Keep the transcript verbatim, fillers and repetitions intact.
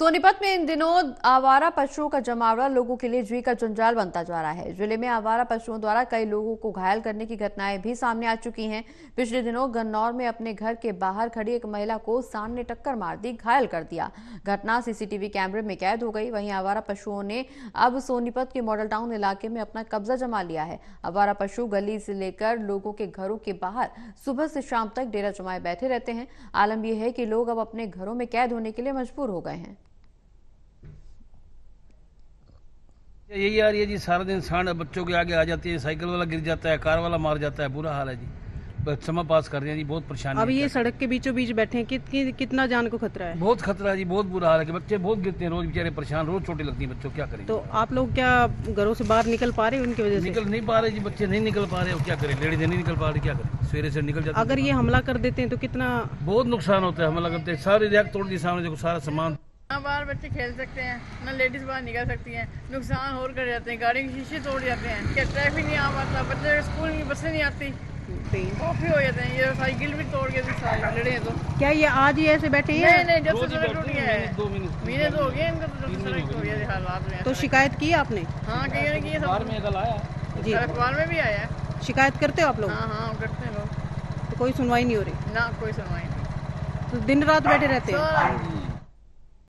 सोनीपत में इन दिनों आवारा पशुओं का जमावड़ा लोगों के लिए जी का जंजाल बनता जा रहा है। जिले में आवारा पशुओं द्वारा कई लोगों को घायल करने की घटनाएं भी सामने आ चुकी हैं। पिछले दिनों गन्नौर में अपने घर के बाहर खड़ी एक महिला को सांड ने टक्कर मार दी, घायल कर दिया। घटना सीसीटीवी कैमरे में कैद हो गई। वहीं आवारा पशुओं ने अब सोनीपत के मॉडल टाउन इलाके में अपना कब्जा जमा लिया है। आवारा पशु गली से लेकर लोगों के घरों के बाहर सुबह से शाम तक डेरा जमाए बैठे रहते हैं। आलम यह है कि लोग अब अपने घरों में कैद होने के लिए मजबूर हो गए हैं। यही यार ये जी सारा दिन सांड बच्चों के आगे आ जाती है, साइकिल वाला गिर जाता है, कार वाला मार जाता है, बुरा हाल है जी। बस समय पास कर रहे हैं जी, बहुत परेशानी। अब ये सड़क के बीचों बीच बैठे हैं, कित, कि, कितना जान को खतरा है, बहुत खतरा है जी, बहुत बुरा हाल है। बच्चे बहुत गिरते हैं, रोज बेचारे परेशान, रोज चोटें लगती है बच्चों, क्या करें। तो आप लोग क्या घरों से बाहर निकल पा रहे हैं उनकी वजह से? निकल नहीं पा रहे जी, बच्चे नहीं निकल पा रहे, क्या करें, लेडीज नहीं निकल पा रही, क्या करें, सवेरे से निकल जाते। अगर ये हमला कर देते हैं तो कितना बहुत नुकसान होता है। हमला करते हैं सारी रैक तोड़ दी, सामने देखो सारा सामान। ना बाहर बच्चे खेल सकते हैं, ना लेडीज बाहर निकल सकती हैं, नुकसान और कर जाते हैं, गाड़ी के शीशे तोड़ जाते हैं, क्या ट्रैफिक नहीं आ पाता, बच्चे स्कूल की बसें नहीं आती, कॉफी हो जाते हैं, ये साइकिल भी तोड़ गए लड़े हैं। तो क्या ये आज ही ऐसे बैठे हैं? नहीं नहीं, जब से टूट गया है, महीने तो हो गए इनका, तो जब हालात में। तो शिकायत की आपने? हाँ, कहिए कि अखबार में भी आया। शिकायत करते हो आप लोग? हाँ हाँ करते हैं लोग, तो कोई सुनवाई नहीं हो रही ना, कोई सुनवाई नहीं, दिन रात बैठे रहते हैं।